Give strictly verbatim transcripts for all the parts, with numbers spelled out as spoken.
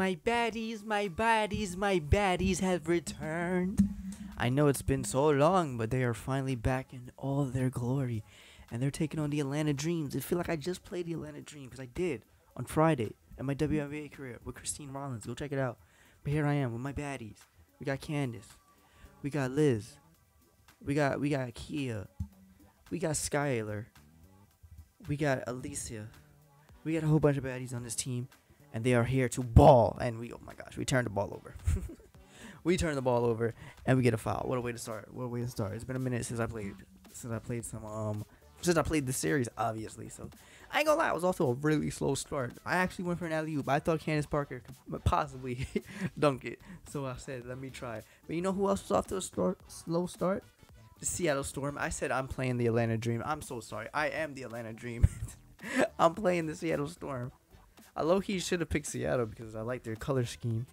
My baddies, my baddies, my baddies have returned. I know it's been so long, but they are finally back in all their glory. And they're taking on the Atlanta Dreams. I feel like I just played the Atlanta Dream, because I did on Friday in my W N B A career with Christine Rollins. Go check it out. But here I am with my baddies. We got Candace. We got Liz. We got we got Kia. We got Skylar. We got Alysha. We got a whole bunch of baddies on this team. And they are here to ball. And we, oh my gosh, we turned the ball over. We turn the ball over and we get a foul. What a way to start. What a way to start. It's been a minute since I played since I played some um since I played the series, obviously. So I ain't gonna lie, it was also a really slow start. I actually went for an alley-oop. I thought Candace Parker could possibly dunk it. So I said, let me try. But you know who else was off to a start, slow start? The Seattle Storm. I said I'm playing the Atlanta Dream. I'm so sorry. I am the Atlanta Dream. I'm playing the Seattle Storm. I low-key should have picked Seattle because I like their color scheme.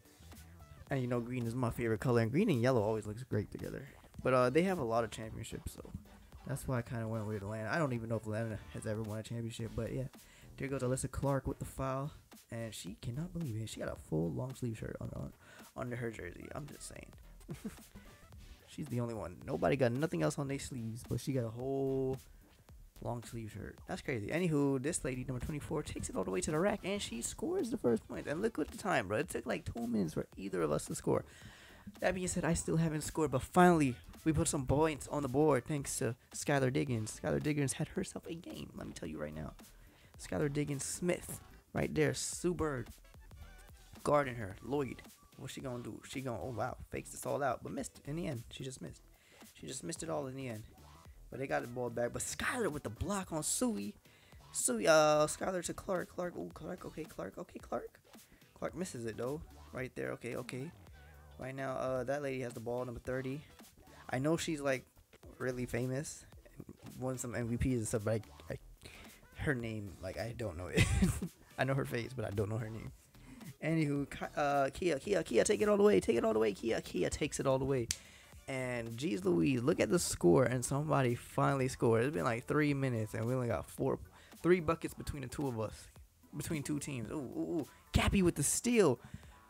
And you know, green is my favorite color, and green and yellow always looks great together. But uh, they have a lot of championships, so that's why I kind of went with Atlanta. I don't even know if Atlanta has ever won a championship, but yeah. There goes Alysha Clark with the foul, and she cannot believe it. She got a full long sleeve shirt on, on under her jersey. I'm just saying. She's the only one. Nobody got nothing else on their sleeves, but she got a whole long sleeve shirt. That's crazy. Anywho, this lady, number twenty-four, takes it all the way to the rack, and she scores the first point. And look at the time, bro. It took like two minutes for either of us to score. That being said, I still haven't scored, but finally, we put some points on the board thanks to Skylar Diggins. Skylar Diggins had herself a game, let me tell you right now. Skylar Diggins-Smith, right there. Sue Bird guarding her. Lloyd, what's she gonna do? She gonna, oh wow, fakes this all out, but missed it in the end. She just missed. She just missed it all in the end. But they got the ball back. But Skylar with the block on Suey. Suey, uh, Skylar to Clark. Clark, ooh, Clark, okay, Clark, okay, Clark. Clark misses it, though. Right there, okay, okay. Right now, uh, that lady has the ball, number thirty. I know she's, like, really famous. Won some M V Ps and stuff, but I, I, her name, like, I don't know it. I know her face, but I don't know her name. Anywho, uh, Kia, Kia, Kia, take it all the way. Take it all the way, Kia. Kia takes it all the way. And geez Louise, look at the score, and somebody finally scored. It's been like three minutes, and we only got four, three buckets between the two of us, between two teams. Ooh, ooh, ooh. Gabby with the steal.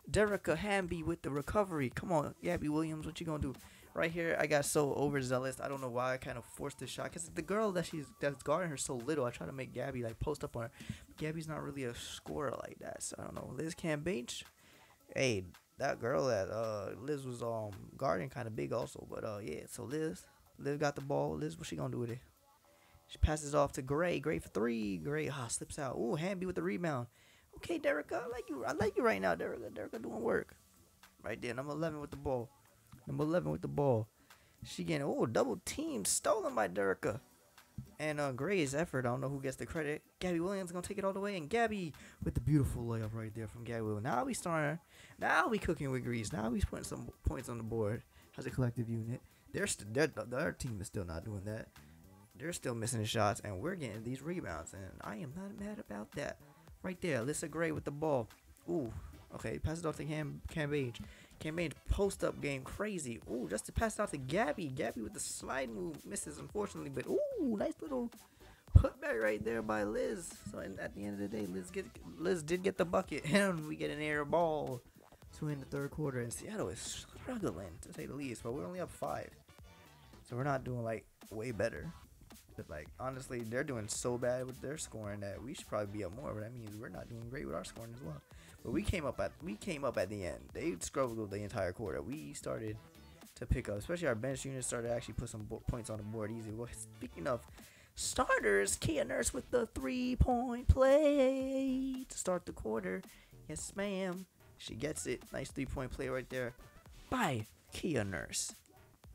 Dearica Hamby with the recovery. Come on, Gabby Williams, what you gonna do? Right here, I got so overzealous. I don't know why I kind of forced this shot, because the girl that she's that's guarding her so little. I try to make Gabby like post up on her. Gabby's not really a scorer like that, so I don't know. Liz Cambage, hey. That girl that uh Liz was um guarding kind of big also, but uh yeah, so Liz Liz got the ball. Liz, what she gonna do with it? She passes off to Gray. Gray for three. Gray ah slips out. Ooh, Hamby with the rebound. Okay, Dearica, I like you. I like you right now, Dearica. Dearica doing work. Right there, number eleven with the ball. Number eleven with the ball. She getting ooh double team stolen by Dearica. And uh, Gray's effort, I don't know who gets the credit. Gabby Williams gonna take it all the way, and Gabby with the beautiful layup right there from Gabby Williams. Now we starting, now we cooking with grease. Now we putting some points on the board as a collective unit. They're still, their team is still not doing that. They're still missing the shots, and we're getting these rebounds, and I am not mad about that. Right there, Alysha Gray with the ball. Ooh, okay, pass it off to Cam Cambage. Cambage post up game crazy. Ooh, just to pass it off to Gabby. Gabby with the slide move misses unfortunately, but ooh. Ooh, nice little putback right there by Liz. So in, at the end of the day, Liz get Liz did get the bucket, and we get an air ball to end the third quarter. And Seattle is struggling to say the least, but we're only up five, so we're not doing like way better. But like honestly, they're doing so bad with their scoring that we should probably be up more. But that means we're not doing great with our scoring as well. But we came up at we came up at the end. They struggled the entire quarter. We started to pick up, especially our bench unit started to actually put some points on the board easy. Well, speaking of starters, Kia Nurse with the three-point play to start the quarter. Yes, ma'am. She gets it. Nice three-point play right there by Kia Nurse.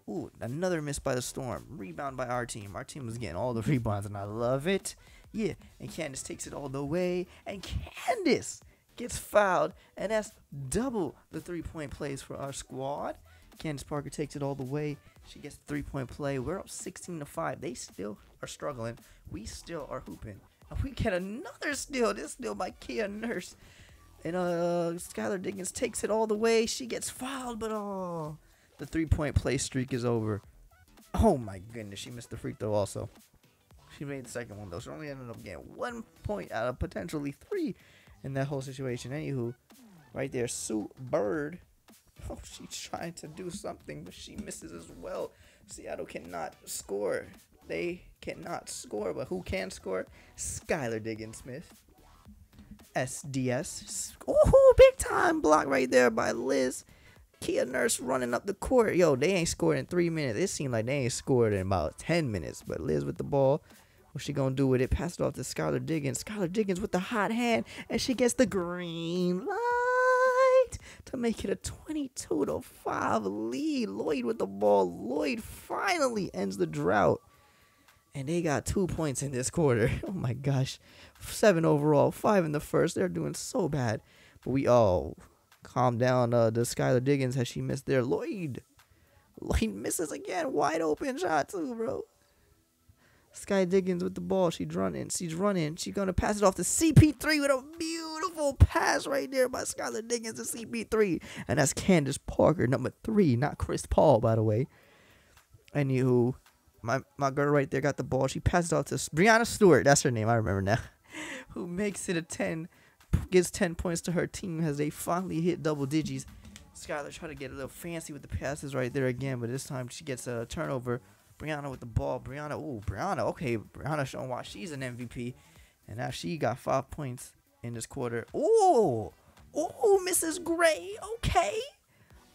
Ooh, another miss by the Storm. Rebound by our team. Our team was getting all the rebounds, and I love it. Yeah, and Candace takes it all the way, and Candace gets fouled, and that's double the three-point plays for our squad. Candace Parker takes it all the way. She gets the three-point play. We're up sixteen to five. They still are struggling. We still are hooping. And we get another steal. This steal by Kia Nurse. And uh, Skylar Diggins takes it all the way. She gets fouled, but oh, the three-point play streak is over. Oh, my goodness. She missed the free throw also. She made the second one, though. She only ended up getting one point out of potentially three in that whole situation. Anywho, right there. Sue Bird. Oh, she's trying to do something, but she misses as well. Seattle cannot score. They cannot score, but who can score? Skylar Diggins-Smith. S D S. Oh, big time block right there by Liz. Kia Nurse running up the court. Yo, they ain't scored in three minutes. It seemed like they ain't scored in about ten minutes. But Liz with the ball. What's she going to do with it? Pass it off to Skylar Diggins. Skylar Diggins with the hot hand. And she gets the green light to make it a twenty-two to five lead. Lloyd with the ball. Lloyd finally ends the drought. And they got two points in this quarter. Oh, my gosh. Seven overall. Five in the first. They're doing so bad. But we all calm down. Uh, does Skylar Diggins, has she missed there? Lloyd. Lloyd misses again. Wide open shot, too, bro. Sky Diggins with the ball. She's running. She's running. She's going to pass it off to C P three with a beautiful pass right there by Skylar Diggins to C P three. And that's Candace Parker, number three. Not Chris Paul, by the way. Anywho. My, my girl right there got the ball. She passed it off to Breanna Stewart. That's her name. I remember now. Who makes it a ten. Gives ten points to her team as they finally hit double digits. Skylar tried to get a little fancy with the passes right there again. But this time she gets a turnover. Breanna with the ball. Breanna. Ooh, Breanna. Okay, Breanna showing why she's an M V P. And now she got five points in this quarter. Ooh. Ooh, Missus Gray. Okay.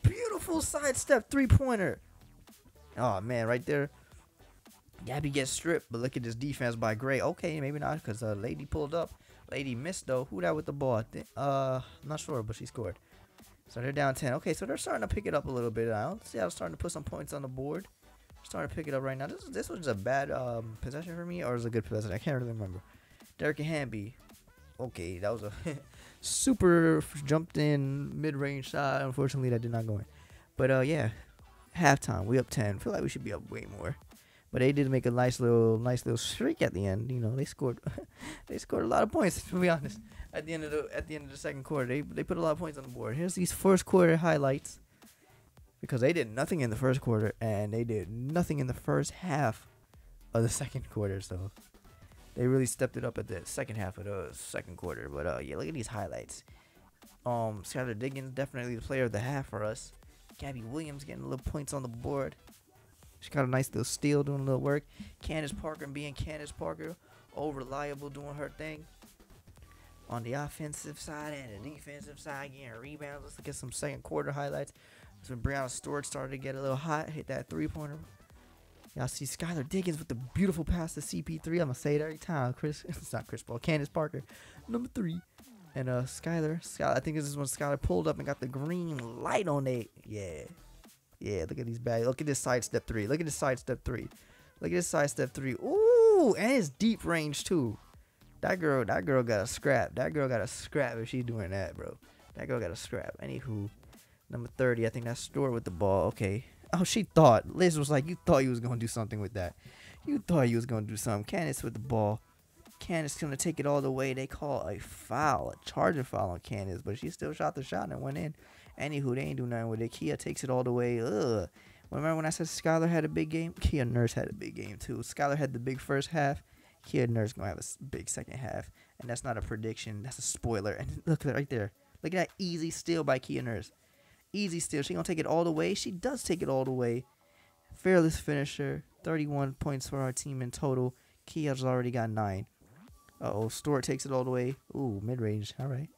Beautiful sidestep three-pointer. Oh, man, right there. Gabby gets stripped, but look at this defense by Gray. Okay, maybe not, because uh, Lady pulled up. Lady missed, though. Who that with the ball? Uh, I'm not sure, but she scored. So they're down ten. Okay, so they're starting to pick it up a little bit now. Seattle's starting to put some points on the board. Starting to pick it up right now. This, this was a bad um, possession for me, or was it a good possession? I can't really remember. Dearica Hamby. Okay, that was a super jumped in mid-range shot. Unfortunately, that did not go in. But, uh, yeah, halftime. We up ten. Feel like we should be up way more. But they did make a nice little, nice little streak at the end. You know, they scored, they scored a lot of points. To be honest, at the end of the, at the end of the second quarter, they they put a lot of points on the board. Here's these first quarter highlights, because they did nothing in the first quarter and they did nothing in the first half of the second quarter. So they really stepped it up at the second half of the second quarter. But uh, yeah, look at these highlights. Um, Skylar Diggins definitely the player of the half for us. Gabby Williams getting a little points on the board. She got a nice little steal doing a little work. Candace Parker and being Candace Parker. All reliable doing her thing. On the offensive side and the defensive side. Getting rebounds. Let's look at some second quarter highlights. So Breanna Stewart started to get a little hot. Hit that three-pointer. Y'all see Skylar Diggins with the beautiful pass to C P three. I'm going to say it every time. Chris, it's not Chris Paul. Candace Parker. Number three. And uh, Skylar. Skylar. I think this is when Skylar pulled up and got the green light on it. Yeah. Yeah, look at these bags. Look at this side step three. Look at this side step three. Look at this side step three. Ooh, and it's deep range too. That girl, that girl got a scrap. That girl got a scrap if she's doing that, bro. That girl got a scrap. Anywho, number thirty. I think that's Stewart with the ball. Okay. Oh, she thought. Liz was like, you thought you was gonna do something with that. You thought you was gonna do something. Candace with the ball. Candace gonna take it all the way. They call a foul, a charging foul on Candace, but she still shot the shot and it went in. Anywho, they ain't do nothing with it. Kia takes it all the way. Ugh. Remember when I said Skylar had a big game? Kia Nurse had a big game, too. Skylar had the big first half. Kia Nurse going to have a big second half. And that's not a prediction. That's a spoiler. And look at that right there. Look at that easy steal by Kia Nurse. Easy steal. She going to take it all the way. She does take it all the way. Fearless finisher. thirty-one points for our team in total. Kia's already got nine. Uh-oh. Stewart takes it all the way. Ooh, mid-range. All right.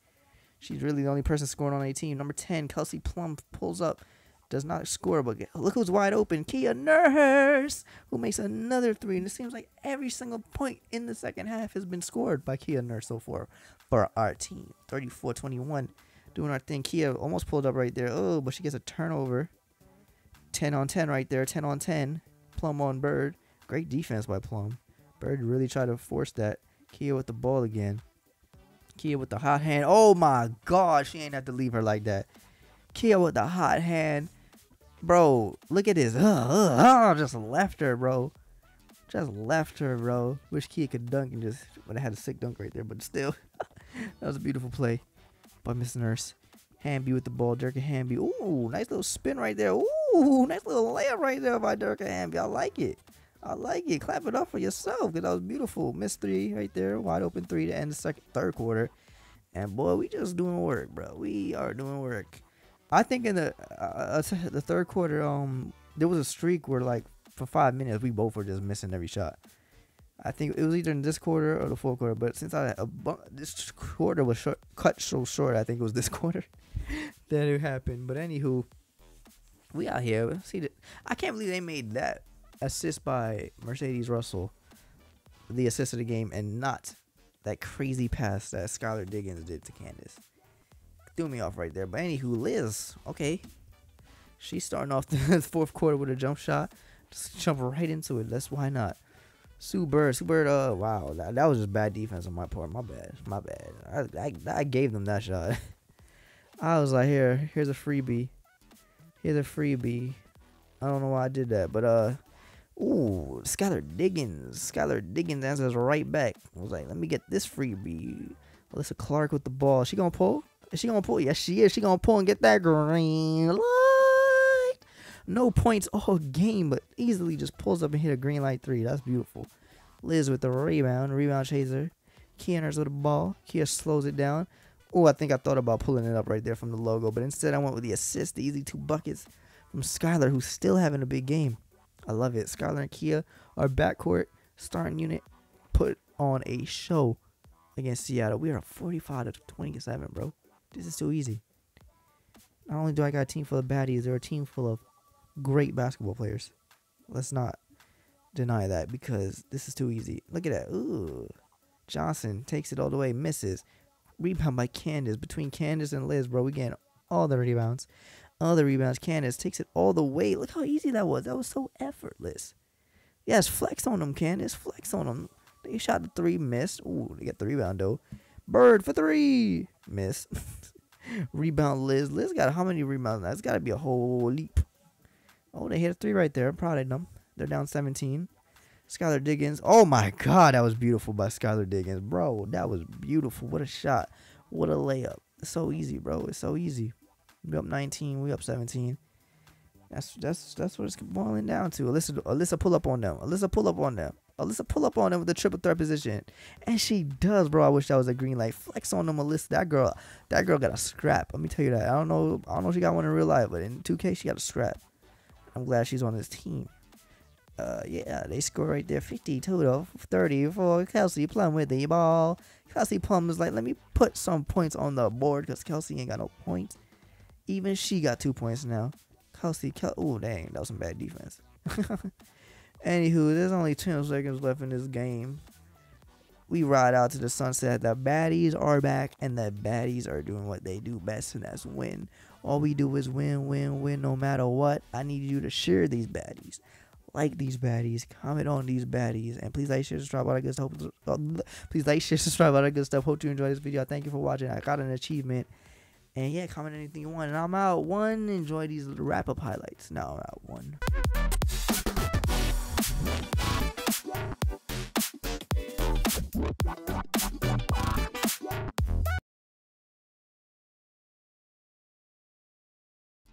She's really the only person scoring on a team. Number ten, Kelsey Plum pulls up. Does not score, but look who's wide open. Kia Nurse, who makes another three. And it seems like every single point in the second half has been scored by Kia Nurse so far for our team. thirty-four twenty-one, doing our thing. Kia almost pulled up right there. Oh, but she gets a turnover. ten on ten right there, ten on ten. Plum on Bird. Great defense by Plum. Bird really tried to force that. Kia with the ball again. Kia with the hot hand. Oh my god, she ain't have to leave her like that. Kia with the hot hand. Bro, look at this. Uh, uh, uh, just left her, bro. Just left her, bro. Wish Kia could dunk and just would have had a sick dunk right there, but still. That was a beautiful play by Miss Nurse. Hamby with the ball. Dearica Hamby. Ooh, nice little spin right there. Ooh, nice little layup right there by Dearica Hamby. I like it. I like it. Clap it up for yourself because that was beautiful. Missed three right there. Wide open three to end the second, third quarter. And boy, we just doing work, bro. We are doing work. I think in the uh, the third quarter, um, there was a streak where like for five minutes we both were just missing every shot. I think it was either in this quarter or the fourth quarter. But since I had a bu this quarter was short, cut so short, I think it was this quarter that it happened. But anywho, we out here. See, the, I can't believe they made that assist by Mercedes Russell, the assist of the game, and not that crazy pass that Skylar Diggins did to Candace. Threw me off right there. But anywho, Liz, okay, she's starting off the fourth quarter with a jump shot. Just jump right into it. That's why not. Sue Bird, Sue Bird, uh, wow, that, that was just bad defense on my part. My bad, my bad. I, I, I gave them that shot. I was like, here, here's a freebie. Here's a freebie. I don't know why I did that, but uh, ooh, Skylar Diggins, Skylar Diggins answers right back. I was like, let me get this freebie. Alysha Clark with the ball. She gonna pull? Is she gonna pull? Yes, she is. She gonna pull and get that green light. No points all game, but easily just pulls up and hit a green light three. That's beautiful. Liz with the rebound, rebound chaser. Kia Nurse with the ball. Kia slows it down. Oh, I think I thought about pulling it up right there from the logo, but instead I went with the assist, the easy two buckets from Skylar, who's still having a big game. I love it. Skylar and Kia are backcourt starting unit, put on a show against Seattle. We are forty-five to twenty-seven, bro. This is too easy. Not only do I got a team full of baddies, they're a team full of great basketball players. Let's not deny that because this is too easy. Look at that. Ooh. Johnson takes it all the way. Misses. Rebound by Candace. Between Candace and Liz, bro, we getting all the rebounds. All the rebounds. Candace takes it all the way. Look how easy that was. That was so effortless. Yes, flex on them, Candace. Flex on them. They shot the three. Missed. Ooh, they got the rebound, though. Bird for three. Miss. Rebound Liz. Liz got how many rebounds now? It's got to be a whole leap. Oh, they hit a three right there. I'm proud of them. They're down seventeen. Skylar Diggins. Oh, my God. That was beautiful by Skylar Diggins. Bro, that was beautiful. What a shot. What a layup. It's so easy, bro. It's so easy. We up nineteen. We up seventeen. That's that's that's what it's boiling down to. Alysha, Alysha pull up on them. Alysha pull up on them. Alysha pull up on them with the triple threat position. And she does, bro. I wish that was a green light. Flex on them, Alysha. That girl, that girl got a scrap. Let me tell you that. I don't know. I don't know if she got one in real life, but in two K, she got a scrap. I'm glad she's on this team. Uh, yeah, they score right there. fifty total, thirty for Kelsey Plum with the ball. Kelsey Plum is like, let me put some points on the board because Kelsey ain't got no points. Even she got two points now. Kelsey, Kel oh, dang, that was some bad defense. Anywho, there's only ten seconds left in this game. We ride out to the sunset. The baddies are back, and the baddies are doing what they do best, and that's win. All we do is win, win, win, no matter what. I need you to share these baddies. Like these baddies. Comment on these baddies. And please like, share, subscribe, all that good stuff. Please like, share, subscribe, all that good stuff. Hope you enjoyed this video. Thank you for watching. I got an achievement. And yeah, comment anything you want. And I'm out. One, enjoy these wrap-up highlights. No, I'm out. One.